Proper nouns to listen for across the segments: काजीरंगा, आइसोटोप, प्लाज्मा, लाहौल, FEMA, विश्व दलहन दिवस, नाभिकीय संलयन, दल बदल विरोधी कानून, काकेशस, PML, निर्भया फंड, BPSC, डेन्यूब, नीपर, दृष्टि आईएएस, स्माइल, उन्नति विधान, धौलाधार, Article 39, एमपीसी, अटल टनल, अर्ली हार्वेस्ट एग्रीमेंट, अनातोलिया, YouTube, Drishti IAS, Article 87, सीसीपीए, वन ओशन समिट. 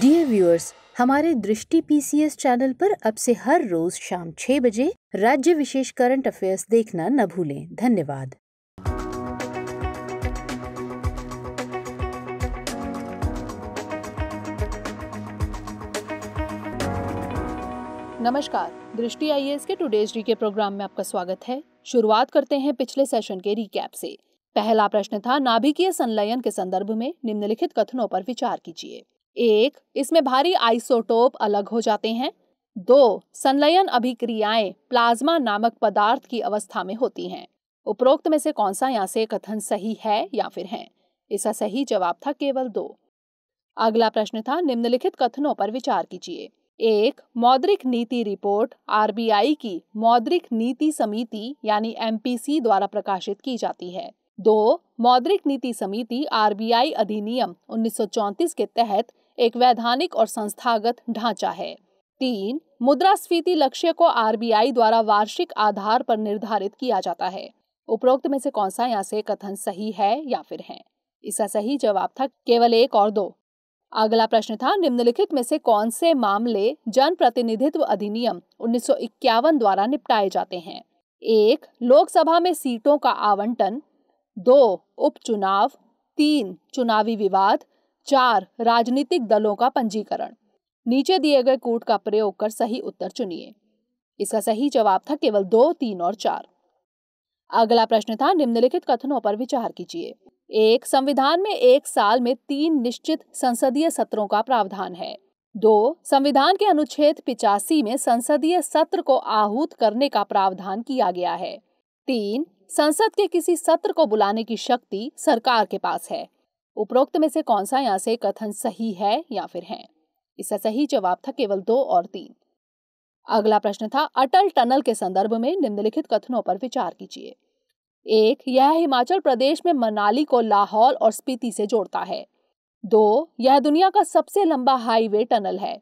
Dear viewers, हमारे दृष्टि PCS channel पर अब से हर रोज शाम 6 बजे राज्य विशेष करंट अफेयर्स देखना न भूलें। धन्यवाद। नमस्कार, दृष्टि आईएएस के टुडेज डी के प्रोग्राम में आपका स्वागत है। शुरुआत करते हैं पिछले सेशन के रिकैप से। पहला प्रश्न था, नाभिकीय संलयन के संदर्भ में निम्नलिखित कथनों पर विचार कीजिए। एक, इसमें भारी आइसोटोप अलग हो जाते हैं। दो, संलयन अभिक्रियाएं प्लाज्मा नामक पदार्थ की अवस्था में होती हैं। उपरोक्त में से कौन सा यहाँ से कथन सही है या फिर है? इसका सही जवाब था केवल 2। अगला प्रश्न था, निम्नलिखित कथनों पर विचार कीजिए। एक, मौद्रिक नीति रिपोर्ट आरबीआई की मौद्रिक नीति समिति यानी एमपीसी द्वारा प्रकाशित की जाती है। दो, मौद्रिक नीति समिति आरबीआई अधिनियम 1934 के तहत एक वैधानिक और संस्थागत ढांचा है। तीन, मुद्रास्फीति लक्ष्य को आरबीआई द्वारा वार्षिक आधार पर निर्धारित किया जाता है। उपरोक्त में से कौन सा यहाँ से कथन सही है या फिर है? इसका सही जवाब था केवल 1 और 2। अगला प्रश्न था, निम्नलिखित में से कौन से मामले जन प्रतिनिधित्व अधिनियम 1951 द्वारा निपटाए जाते हैं? एक, लोकसभा में सीटों का आवंटन। दो, उपचुनाव। तीन, चुनावी विवाद। चार, राजनीतिक दलों का पंजीकरण। नीचे दिए गए कूट का प्रयोग कर सही उत्तर चुनिए। इसका सही जवाब था केवल 2, 3 और 4। अगला प्रश्न था, निम्नलिखित कथनों पर विचार कीजिए। एक, संविधान में 1 साल में 3 निश्चित संसदीय सत्रों का प्रावधान है। दो, संविधान के अनुच्छेद 85 में संसदीय सत्र को आहूत करने का प्रावधान किया गया है। तीन, संसद के किसी सत्र को बुलाने की शक्ति सरकार के पास है। उपरोक्त में से कौन सा यहाँ से कथन सही है या फिर है? इसका सही जवाब था केवल 2 और 3। अगला प्रश्न था, अटल टनल के संदर्भ में निम्नलिखित कथनों पर विचार कीजिए। एक, यह हिमाचल प्रदेश में मनाली को लाहौल और स्पीति से जोड़ता है। दो, यह दुनिया का सबसे लंबा हाईवे टनल है।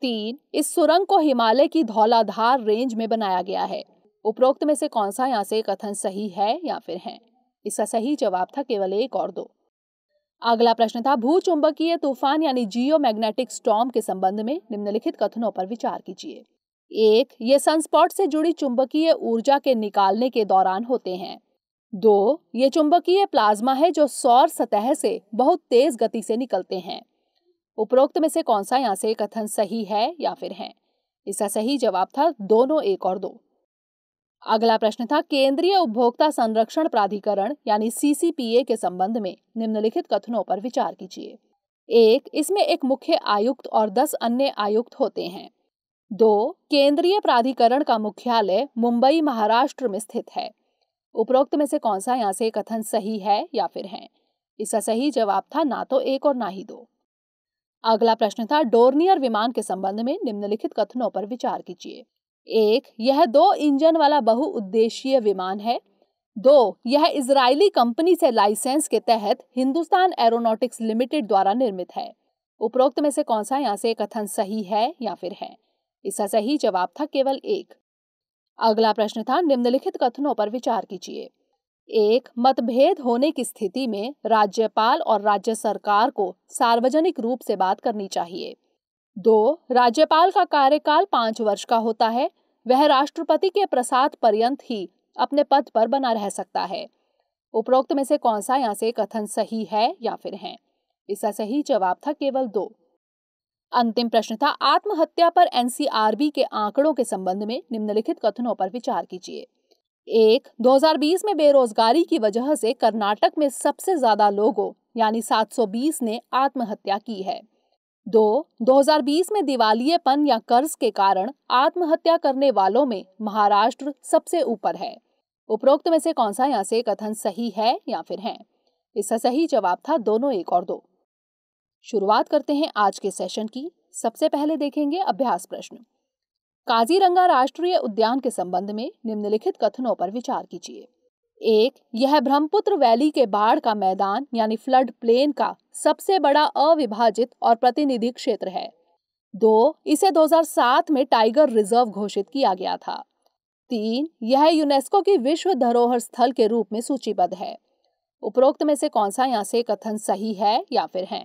तीन, इस सुरंग को हिमालय की धौलाधार रेंज में बनाया गया है। उपरोक्त में से कौन सा यहाँ से कथन सही है या फिर है? इसका सही जवाब था केवल 1 और 2। अगला प्रश्न था, भूचुंबकीय तूफान यानी जियो मैग्नेटिक स्टॉर्म के संबंध में निम्नलिखित कथनों पर विचार कीजिए। एक, ये सनस्पॉट से जुड़ी चुंबकीय ऊर्जा के निकालने के दौरान होते हैं। दो, ये चुंबकीय प्लाज्मा है जो सौर सतह से बहुत तेज गति से निकलते हैं। उपरोक्त में से कौन सा यहाँ से कथन सही है या फिर है? इसका सही जवाब था दोनों 1 और 2। अगला प्रश्न था, केंद्रीय उपभोक्ता संरक्षण प्राधिकरण यानी सीसीपीए के संबंध में निम्नलिखित कथनों पर विचार कीजिए। एक, इसमें एक मुख्य आयुक्त और 10 अन्य आयुक्त होते हैं। दो, केंद्रीय प्राधिकरण का मुख्यालय मुंबई महाराष्ट्र में स्थित है। उपरोक्त में से कौन सा यहाँ से कथन सही है या फिर है? इसका सही जवाब था ना तो 1 और ना ही 2। अगला प्रश्न था, डॉर्नियर विमान के संबंध में निम्नलिखित कथनों पर विचार कीजिए। एक, यह 2 इंजन वाला बहुउद्देशीय विमान है। दो, यह इजरायली कंपनी से लाइसेंस के तहत हिंदुस्तान एरोनॉटिक्स लिमिटेड द्वारा निर्मित है। उपरोक्त में से कौन सा यहाँ से कथन सही है या फिर है? इसका सही जवाब था केवल 1। अगला प्रश्न था, निम्नलिखित कथनों पर विचार कीजिए। एक, मतभेद होने की स्थिति में राज्यपाल और राज्य सरकार को सार्वजनिक रूप से बात करनी चाहिए। दो, राज्यपाल का कार्यकाल 5 वर्ष का होता है। वह राष्ट्रपति के प्रसाद पर्यंत ही अपने पद पर बना रह सकता है। उपरोक्त में से कौन सा यहाँ से कथन सही है या फिर है? इसका सही जवाब था केवल 2। अंतिम प्रश्न था, आत्महत्या पर एनसीआरबी के आंकड़ों के संबंध में निम्नलिखित कथनों पर विचार कीजिए। एक, 2020 में बेरोजगारी की वजह से कर्नाटक में सबसे ज्यादा लोगों यानी 720 ने आत्महत्या की है। दो, 2020 में दिवालियेपन या कर्ज के कारण आत्महत्या करने वालों में महाराष्ट्र सबसे ऊपर है। उपरोक्त में से कौन सा यहाँ से कथन सही है या फिर है? इसका सही जवाब था दोनों 1 और 2। शुरुआत करते हैं आज के सेशन की। सबसे पहले देखेंगे अभ्यास प्रश्न, काजीरंगा राष्ट्रीय उद्यान के संबंध में निम्नलिखित कथनों पर विचार कीजिए। एक, यह ब्रह्मपुत्र वैली के बाढ़ का मैदान यानी फ्लड प्लेन का सबसे बड़ा अविभाजित और प्रतिनिधि क्षेत्र है। दो, इसे 2007 में टाइगर रिजर्व घोषित किया गया था। तीन, यह यूनेस्को की विश्व धरोहर स्थल के रूप में सूचीबद्ध है। उपरोक्त में से कौन सा यहाँ से कथन सही है या फिर है?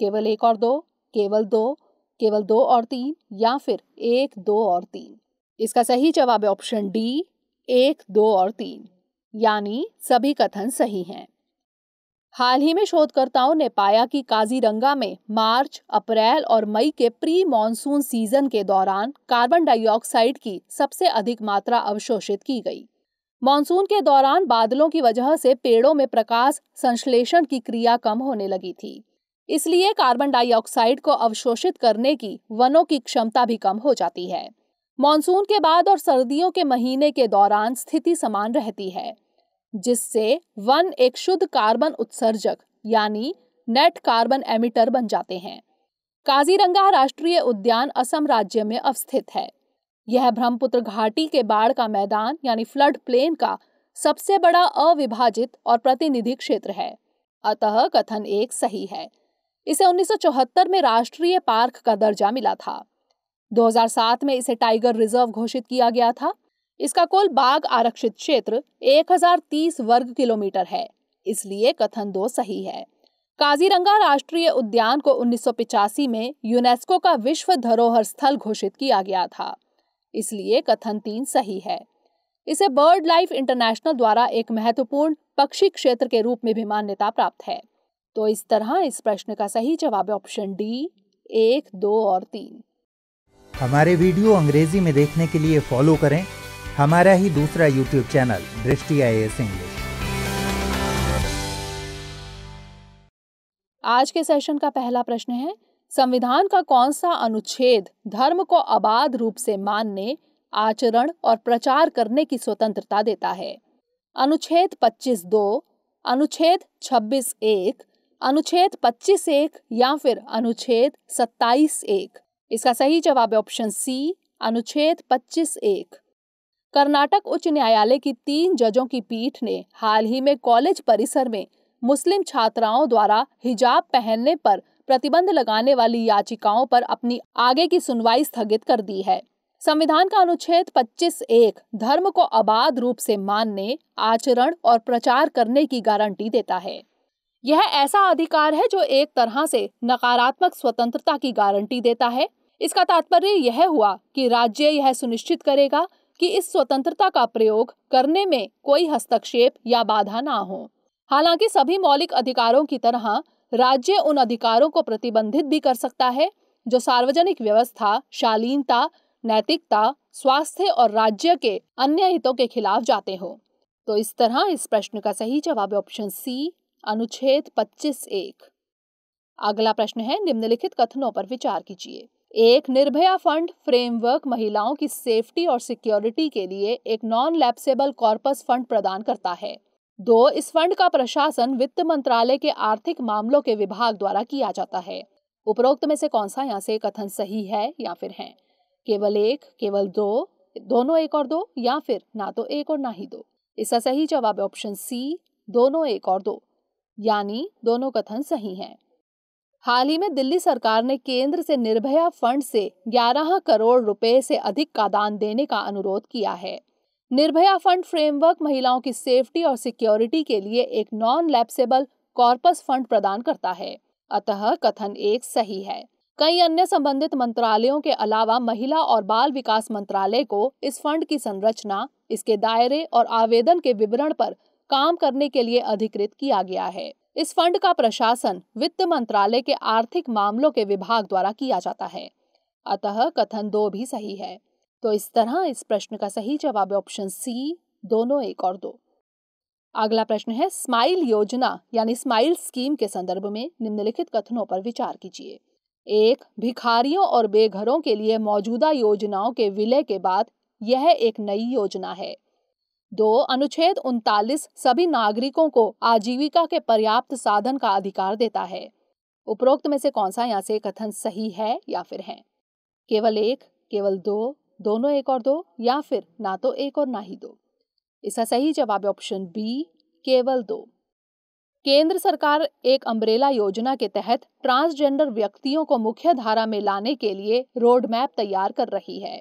केवल 1 और 2, केवल दो और तीन या फिर 1, 2 और 3। इसका सही जवाब है ऑप्शन डी 1, 2 और 3, यानी सभी कथन सही हैं। हाल ही में शोधकर्ताओं ने पाया कि काजीरंगा में मार्च, अप्रैल और मई के प्री मॉनसून सीजन के दौरान कार्बन डाइऑक्साइड की सबसे अधिक मात्रा अवशोषित की गई। मॉनसून के दौरान बादलों की वजह से पेड़ों में प्रकाश संश्लेषण की क्रिया कम होने लगी थी, इसलिए कार्बन डाइऑक्साइड को अवशोषित करने की वनों की क्षमता भी कम हो जाती है। मॉनसून के बाद और सर्दियों के महीने के दौरान स्थिति समान रहती है, जिससे वन एक शुद्ध कार्बन उत्सर्जक यानी नेट कार्बन एमिटर बन जाते हैं। काजीरंगा राष्ट्रीय उद्यान असम राज्य में अवस्थित है। यह ब्रह्मपुत्र घाटी के बाढ़ का मैदान यानी फ्लड प्लेन का सबसे बड़ा अविभाजित और प्रतिनिधि क्षेत्र है, अतः कथन 1 सही है। इसे 1974 में राष्ट्रीय पार्क का दर्जा मिला था। 2007 में इसे टाइगर रिजर्व घोषित किया गया था। इसका कुल बाघ आरक्षित क्षेत्र 1030 वर्ग किलोमीटर है, इसलिए कथन 2 सही है। काजीरंगा राष्ट्रीय उद्यान को 1985 में यूनेस्को का विश्व धरोहर स्थल घोषित किया गया था, इसलिए कथन 3 सही है। इसे बर्ड लाइफ इंटरनेशनल द्वारा एक महत्वपूर्ण पक्षी क्षेत्र के रूप में भी मान्यता प्राप्त है। तो इस तरह इस प्रश्न का सही जवाब ऑप्शन डी 1, 2 और 3। हमारे वीडियो अंग्रेजी में देखने के लिए फॉलो करें हमारा ही दूसरा YouTube channel Drishti IAS English. आज के सेशन का पहला प्रश्न है, संविधान का कौन सा अनुच्छेद धर्म को अबाध रूप से मानने, आचरण और प्रचार करने की स्वतंत्रता देता है? अनुच्छेद 25(2), अनुच्छेद 26(1), अनुच्छेद 25(1) या फिर अनुच्छेद 27(1)। इसका सही जवाब है ऑप्शन सी अनुच्छेद 25(1)। कर्नाटक उच्च न्यायालय की 3 जजों की पीठ ने हाल ही में कॉलेज परिसर में मुस्लिम छात्राओं द्वारा हिजाब पहनने पर प्रतिबंध लगाने वाली याचिकाओं पर अपनी आगे की सुनवाई स्थगित कर दी है। संविधान का अनुच्छेद 25(1) धर्म को अबाध रूप से मानने, आचरण और प्रचार करने की गारंटी देता है। यह ऐसा अधिकार है जो एक तरह से नकारात्मक स्वतंत्रता की गारंटी देता है। इसका तात्पर्य यह हुआ कि राज्य यह सुनिश्चित करेगा कि इस स्वतंत्रता का प्रयोग करने में कोई हस्तक्षेप या बाधा ना हो। हालांकि सभी मौलिक अधिकारों की तरह राज्य उन अधिकारों को प्रतिबंधित भी कर सकता है जो सार्वजनिक व्यवस्था, शालीनता, नैतिकता, स्वास्थ्य और राज्य के अन्य हितों के खिलाफ जाते हो। तो इस तरह इस प्रश्न का सही जवाब ऑप्शन सी अनुच्छेद 25(1)। अगला प्रश्न है, निम्नलिखित कथनों पर विचार कीजिए। 1, निर्भया फंड फ्रेमवर्क महिलाओं की सेफ्टी और सिक्योरिटी के लिए एक नॉन लैप्सेबल कॉर्पस फंड प्रदान करता है। 2, इस फंड का प्रशासन वित्त मंत्रालय के आर्थिक मामलों के विभाग द्वारा किया जाता है। उपरोक्त में से कौन सा यहाँ से कथन सही है या फिर है? केवल 1, केवल 2, दोनों 1 और 2 या फिर ना तो 1 और ना ही 2। इसका सही जवाब है ऑप्शन सी दोनों 1 और 2, यानी दोनों कथन सही हैं। हाल ही में दिल्ली सरकार ने केंद्र से निर्भया फंड से 11 करोड़ रुपए से अधिक का दान देने का अनुरोध किया है। निर्भया फंड फ्रेमवर्क महिलाओं की सेफ्टी और सिक्योरिटी के लिए एक नॉन लैप्सेबल कॉर्पस फंड प्रदान करता है, अतः कथन 1 सही है। कई अन्य संबंधित मंत्रालयों के अलावा महिला और बाल विकास मंत्रालय को इस फंड की संरचना, इसके दायरे और आवेदन के विवरण पर काम करने के लिए अधिकृत किया गया है। इस फंड का प्रशासन वित्त मंत्रालय के आर्थिक मामलों के विभाग द्वारा किया जाता है, अतः कथन 2 भी सही है। तो इस तरह इस प्रश्न का सही जवाब ऑप्शन सी दोनों 1 और 2। अगला प्रश्न है, स्माइल योजना यानी स्माइल स्कीम के संदर्भ में निम्नलिखित कथनों पर विचार कीजिए। 1, भिखारियों और बेघरों के लिए मौजूदा योजनाओं के विलय के बाद यह एक नई योजना है। 2, अनुच्छेद 39 सभी नागरिकों को आजीविका के पर्याप्त साधन का अधिकार देता है। उपरोक्त में से कौन सा यहाँ से कथन सही है या फिर है? केवल 1, केवल 2, दोनों 1 और 2 या फिर ना तो 1 और ना ही 2। इसका सही जवाब ऑप्शन बी केवल 2। केंद्र सरकार एक अम्ब्रेला योजना के तहत ट्रांसजेंडर व्यक्तियों को मुख्य धारा में लाने के लिए रोडमैप तैयार कर रही है।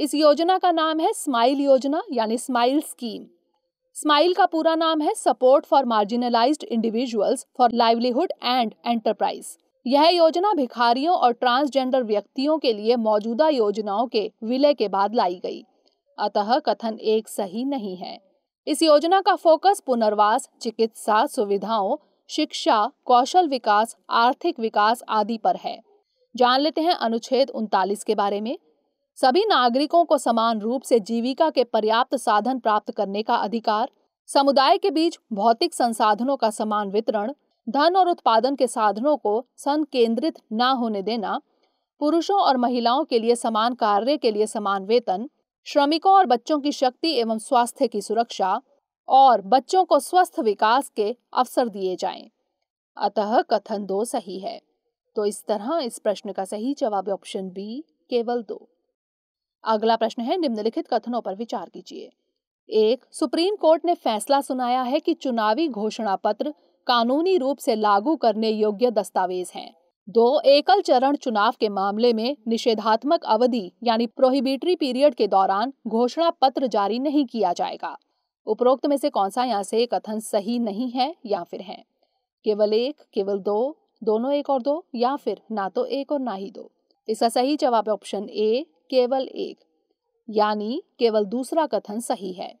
इस योजना का नाम है स्माइल योजना यानी स्माइल स्कीम। स्माइल का पूरा नाम है support for marginalised individuals for livelihood and enterprise. यह योजना भिखारियों और ट्रांसजेंडर व्यक्तियों के लिए मौजूदा योजनाओं के विलय के बाद लाई गई, अतः कथन एक सही नहीं है। इस योजना का फोकस पुनर्वास, चिकित्सा सुविधाओं, शिक्षा, कौशल विकास, आर्थिक विकास आदि पर है। जान लेते हैं अनुच्छेद 39 के बारे में। सभी नागरिकों को समान रूप से जीविका के पर्याप्त साधन प्राप्त करने का अधिकार, समुदाय के बीच भौतिक संसाधनों का समान वितरण, धन और उत्पादन के साधनों को संकेंद्रित न होने देना, पुरुषों और महिलाओं के लिए समान कार्य के लिए समान वेतन, श्रमिकों और बच्चों की शक्ति एवं स्वास्थ्य की सुरक्षा और बच्चों को स्वस्थ विकास के अवसर दिए जाएं। अतः कथन 2 सही है। तो इस तरह इस प्रश्न का सही जवाब ऑप्शन बी केवल 2। अगला प्रश्न है, निम्नलिखित कथनों पर विचार कीजिए। 1, सुप्रीम कोर्ट ने फैसला सुनाया है कि चुनावी घोषणा पत्र कानूनी रूप से लागू करने योग्य दस्तावेज हैं। 2, एकल चरण चुनाव के मामले में निषेधात्मक अवधि यानी प्रोहिबिटरी पीरियड के दौरान घोषणा पत्र जारी नहीं किया जाएगा। उपरोक्त में से कौन सा यहाँ से कथन सही नहीं है या फिर है? केवल 1, केवल 2, दोनों 1 और 2 या फिर ना तो 1 और ना ही 2। इसका सही जवाब ऑप्शन ए केवल 1 यानी केवल दूसरा कथन सही है।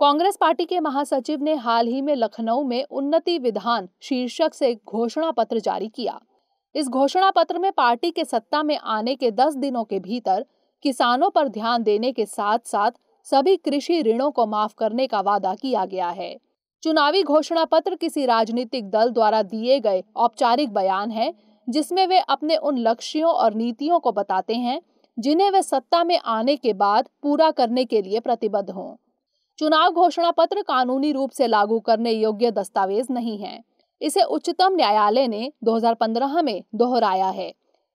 कांग्रेस पार्टी के महासचिव ने हाल ही में लखनऊ में उन्नति विधान शीर्षक से घोषणा पत्र जारी किया। इस घोषणा पत्र में पार्टी के सत्ता में आने के 10 दिनों के भीतर किसानों पर ध्यान देने के साथ साथ सभी कृषि ऋणों को माफ करने का वादा किया गया है। चुनावी घोषणा पत्र किसी राजनीतिक दल द्वारा दिए गए औपचारिक बयान है जिसमें वे अपने उन लक्ष्यों और नीतियों को बताते हैं जिन्हें वे सत्ता में आने के बाद पूरा करने के लिए प्रतिबद्ध हों। चुनाव घोषणा पत्र कानूनी रूप से लागू करने योग्य दस्तावेज नहीं है। इसे उच्चतम न्यायालय ने 2015 में दोहराया है,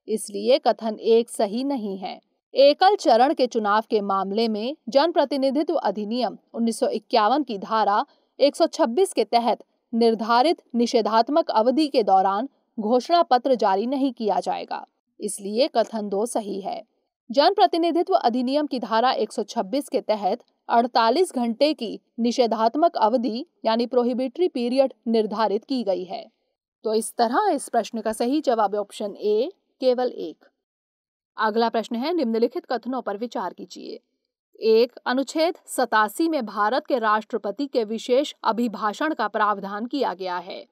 इसलिए कथन 1 सही नहीं है। एकल चरण के चुनाव के मामले में जन प्रतिनिधित्व अधिनियम 1951 की धारा 126 के तहत निर्धारित निषेधात्मक अवधि के दौरान घोषणा पत्र जारी नहीं किया जाएगा, इसलिए कथन 2 सही है। जन प्रतिनिधित्व अधिनियम की धारा 126 के तहत 48 घंटे की निषेधात्मक अवधि यानी प्रोहिबिटरी पीरियड निर्धारित की गई है। तो इस तरह इस प्रश्न का सही जवाब ऑप्शन ए केवल 1। अगला प्रश्न है, निम्नलिखित कथनों पर विचार कीजिए। 1, अनुच्छेद 87 में भारत के राष्ट्रपति के विशेष अभिभाषण का प्रावधान किया गया है।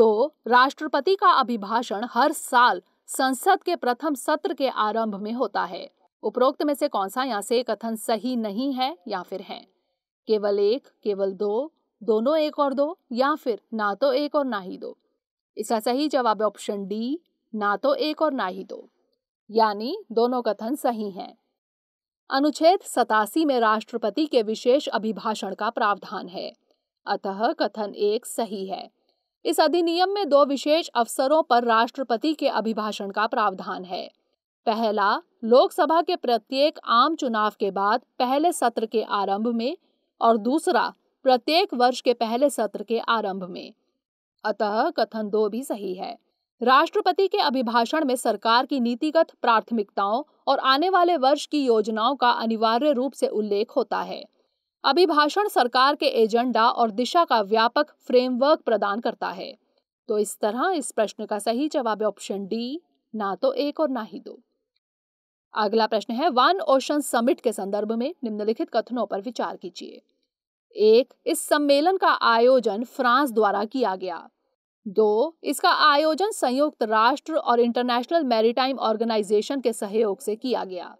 2, राष्ट्रपति का अभिभाषण हर साल संसद के प्रथम सत्र के आरंभ में होता है। उपरोक्त में से कौन सा यहाँ से कथन सही नहीं है या फिर है? केवल 1, केवल 2, दोनों 1 और 2 या फिर ना तो 1 और ना ही 2। इसका सही जवाब ऑप्शन डी ना तो 1 और ना ही 2 यानी दोनों कथन सही हैं। अनुच्छेद 87 में राष्ट्रपति के विशेष अभिभाषण का प्रावधान है, अतः कथन 1 सही है। इस अधिनियम में 2 विशेष अवसरों पर राष्ट्रपति के अभिभाषण का प्रावधान है। पहला, लोकसभा के प्रत्येक आम चुनाव के बाद पहले सत्र के आरंभ में और दूसरा, प्रत्येक वर्ष के पहले सत्र के आरंभ में। अतः कथन 2 भी सही है। राष्ट्रपति के अभिभाषण में सरकार की नीतिगत प्राथमिकताओं और आने वाले वर्ष की योजनाओं का अनिवार्य रूप से उल्लेख होता है। अभिभाषण सरकार के एजेंडा और दिशा का व्यापक फ्रेमवर्क प्रदान करता है। तो इस तरह इस प्रश्न का सही जवाब ऑप्शन डी ना तो 1 और ना ही 2। अगला प्रश्न है, वन ओशन समिट के संदर्भ में निम्नलिखित कथनों पर विचार कीजिए। 1, इस सम्मेलन का आयोजन फ्रांस द्वारा किया गया। 2, इसका आयोजन संयुक्त राष्ट्र और इंटरनेशनल मैरीटाइम ऑर्गेनाइजेशन के सहयोग से किया गया।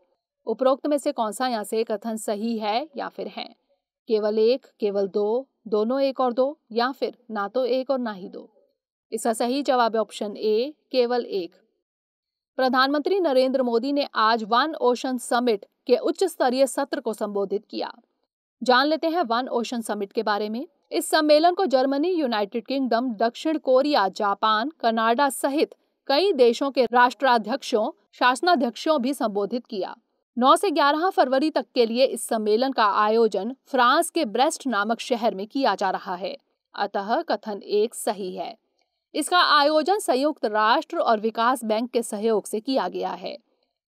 उपरोक्त में से कौन सा यहाँ से कथन सही है या फिर है? केवल 1, केवल 2, दोनों 1 और 2 या फिर ना तो 1 और ना ही 2। इसका सही जवाब ऑप्शन ए केवल 1। प्रधानमंत्री नरेंद्र मोदी ने आज वन ओशन समिट के उच्च स्तरीय सत्र को संबोधित किया। जान लेते हैं वन ओशन समिट के बारे में। इस सम्मेलन को जर्मनी, यूनाइटेड किंगडम, दक्षिण कोरिया, जापान, कनाडा सहित कई देशों के राष्ट्राध्यक्षों, शासनाध्यक्षों भी संबोधित किया। 9 से 11 फरवरी तक के लिए इस सम्मेलन का आयोजन फ्रांस के ब्रेस्ट नामक शहर में किया जा रहा है, अतः कथन 1 सही है। इसका आयोजन संयुक्त राष्ट्र और विकास बैंक के सहयोग से किया गया है,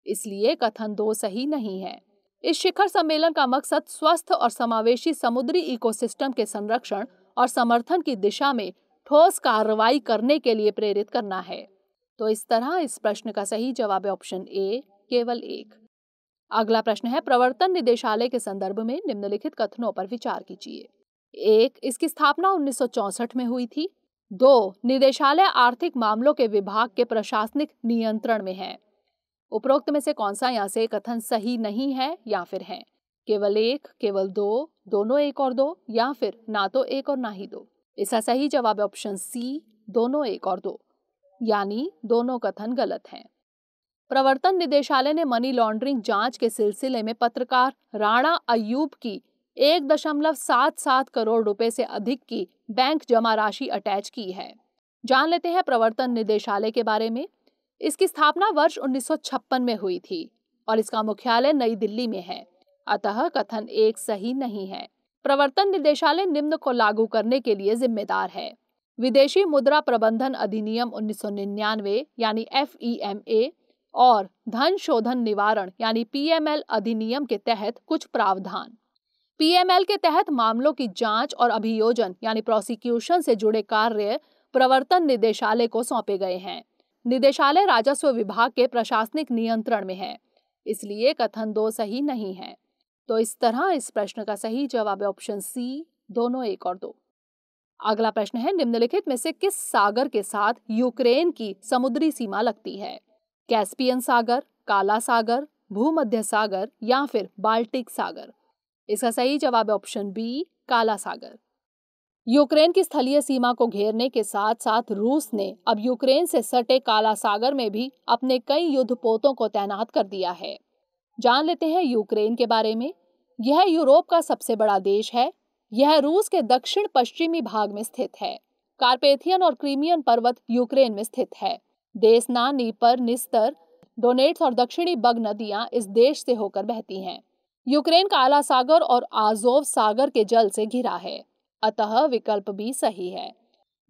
इसलिए कथन 2 सही नहीं है। इस शिखर सम्मेलन का मकसद स्वस्थ और समावेशी समुद्री इकोसिस्टम के संरक्षण और समर्थन की दिशा में ठोस कार्रवाई करने के लिए प्रेरित करना है। तो इस तरह इस प्रश्न का सही जवाब है ऑप्शन ए, केवल एक। अगला प्रश्न है, प्रवर्तन निदेशालय के संदर्भ में निम्नलिखित कथनों पर विचार कीजिए। एक, इसकी स्थापना 1964 में हुई थी। दो, निदेशालय आर्थिक मामलों के विभाग के प्रशासनिक नियंत्रण में है। उपरोक्त में से कौन सा यहाँ से कथन सही नहीं है या फिर है? केवल एक, केवल दो, दोनों एक और दो, या फिर ना तो एक और ना ही दो। इसका सही जवाब ऑप्शन सी, दोनों एक और दो, यानी दोनों कथन गलत हैं। प्रवर्तन निदेशालय ने मनी लॉन्ड्रिंग जांच के सिलसिले में पत्रकार राणा अयूब की 1.77 करोड़ रुपए से अधिक की बैंक जमा राशि अटैच की है। जान लेते हैं प्रवर्तन निदेशालय के बारे में। इसकी स्थापना वर्ष 1956 में हुई थी और इसका मुख्यालय नई दिल्ली में है, अतः कथन एक सही नहीं है। प्रवर्तन निदेशालय निम्न को लागू करने के लिए जिम्मेदार है: विदेशी मुद्रा प्रबंधन अधिनियम 1999 यानी FEMA और धन शोधन निवारण यानी PML अधिनियम के तहत कुछ प्रावधान। PML के तहत मामलों की जांच और अभियोजन यानी प्रोसिक्यूशन से जुड़े कार्य प्रवर्तन निदेशालय को सौंपे गए हैं। निदेशालय राजस्व विभाग के प्रशासनिक नियंत्रण में है, इसलिए कथन दो सही नहीं है। तो इस तरह इस प्रश्न का सही जवाब है ऑप्शन सी, दोनों एक और दो। अगला प्रश्न है, निम्नलिखित में से किस सागर के साथ यूक्रेन की समुद्री सीमा लगती है? कैस्पियन सागर, काला सागर, भूमध्य सागर या फिर बाल्टिक सागर। इसका सही जवाब है ऑप्शन बी, काला सागर। यूक्रेन की स्थलीय सीमा को घेरने के साथ साथ रूस ने अब यूक्रेन से सटे काला सागर में भी अपने कई युद्धपोतों को तैनात कर दिया है। जान लेते हैं यूक्रेन के बारे में। यह यूरोप का सबसे बड़ा देश है। यह रूस के दक्षिण पश्चिमी भाग में स्थित है। कार्पेथियन और क्रीमियन पर्वत यूक्रेन में स्थित है। देसना, नीपर, निस्तर, डोनेट्स और दक्षिणी बग नदियां इस देश से होकर बहती हैं। यूक्रेन काला सागर और आज़ोव सागर के जल से घिरा है, अतः विकल्प भी सही है।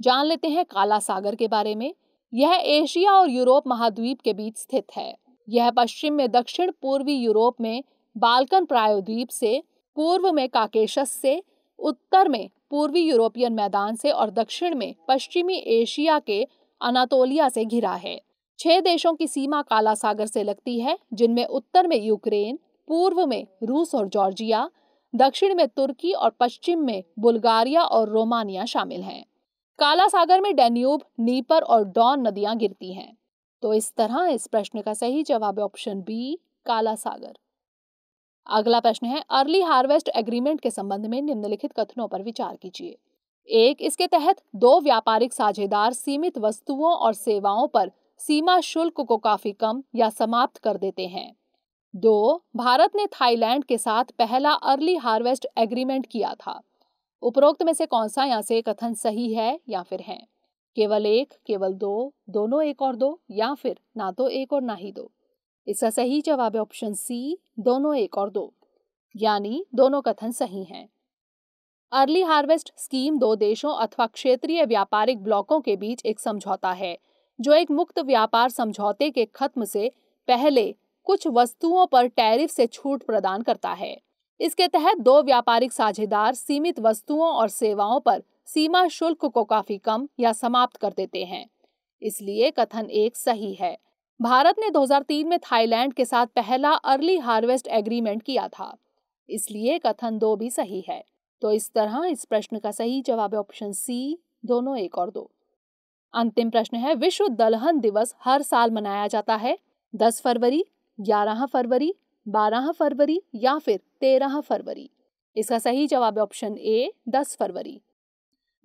जान लेते हैं काला सागर के बारे में। यह एशिया और यूरोप महाद्वीप के बीच स्थित है। यह पश्चिम में दक्षिण पूर्वी यूरोप में बाल्कन प्रायद्वीप से, पूर्व में काकेशस से, उत्तर में पूर्वी यूरोपियन मैदान से और दक्षिण में पश्चिमी एशिया के अनातोलिया से घिरा है। 6 देशों की सीमा काला सागर से लगती है, जिनमें उत्तर में यूक्रेन, पूर्व में रूस और जॉर्जिया, दक्षिण में तुर्की और पश्चिम में बुल्गारिया और रोमानिया शामिल हैं। काला सागर में डेन्यूब, नीपर और डॉन नदियां गिरती हैं। तो इस तरह इस प्रश्न का सही जवाब है ऑप्शन बी, काला सागर। अगला प्रश्न है, अर्ली हार्वेस्ट एग्रीमेंट के संबंध में निम्नलिखित कथनों पर विचार कीजिए। एक, इसके तहत दो व्यापारिक साझेदार सीमित वस्तुओं और सेवाओं पर सीमा शुल्क को काफी कम या समाप्त कर देते हैं। दो, भारत ने थाईलैंड के साथ पहला अर्ली हार्वेस्ट एग्रीमेंट किया था। उपरोक्त में से कौन सा यहाँ से कथन सही है या फिर है? केवल एक, केवल दो, दोनों एक और दो, या फिर ना तो एक और ना ही दो। इसका सही जवाब है ऑप्शन सी, दोनों एक और दो, यानी दोनों कथन सही हैं। अर्ली हार्वेस्ट स्कीम दो देशों अथवा क्षेत्रीय व्यापारिक ब्लॉकों के बीच एक समझौता है, जो एक मुक्त व्यापार समझौते के खत्म से पहले कुछ वस्तुओं पर टैरिफ से छूट प्रदान करता है। इसके तहत दो व्यापारिक साझेदार सीमित वस्तुओं और सेवाओं पर सीमा शुल्क को काफी कम या समाप्त कर देते हैं, इसलिए कथन एक सही है। भारत ने 2003 में थाईलैंड के साथ पहला अर्ली हार्वेस्ट एग्रीमेंट किया था, इसलिए कथन दो भी सही है। तो इस तरह इस प्रश्न का सही जवाब है ऑप्शन सी, दोनों एक और दो। अंतिम प्रश्न है, विश्व दलहन दिवस हर साल मनाया जाता है। 10 फरवरी, 11 फरवरी, 12 फरवरी या फिर 13 फरवरी। इसका सही जवाब ऑप्शन ए, 10 फरवरी।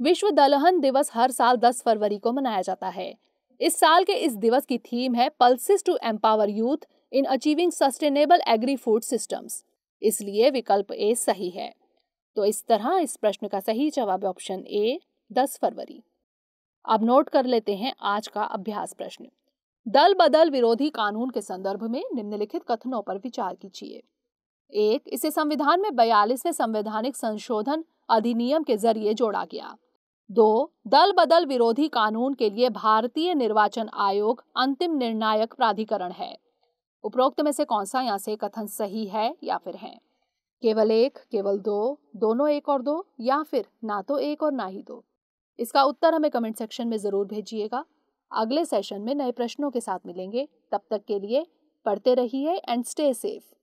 विश्व दलहन दिवस हर साल 10 फरवरी को मनाया जाता है। इस साल के इस दिवस की थीम है pulses to empower youth in achieving sustainable agri food systems, इसलिए विकल्प ए सही है। तो इस तरह इस प्रश्न का सही जवाब ऑप्शन ए, 10 फरवरी। अब नोट कर लेते हैं आज का अभ्यास प्रश्न। दल बदल विरोधी कानून के संदर्भ में निम्नलिखित कथनों पर विचार कीजिए। एक, इसे संविधान में 42वें संवैधानिक संशोधन अधिनियम के जरिए जोड़ा गया। दो, दल बदल विरोधी कानून के लिए भारतीय निर्वाचन आयोग अंतिम निर्णायक प्राधिकरण है। उपरोक्त में से कौन सा यहाँ से कथन सही है या फिर है? केवल एक, केवल दो, दोनों एक और दो, या फिर ना तो एक और ना ही दो। इसका उत्तर हमें कमेंट सेक्शन में जरूर भेजिएगा। अगले सेशन में नए प्रश्नों के साथ मिलेंगे। तब तक के लिए पढ़ते रहिए एंड स्टे सेफ।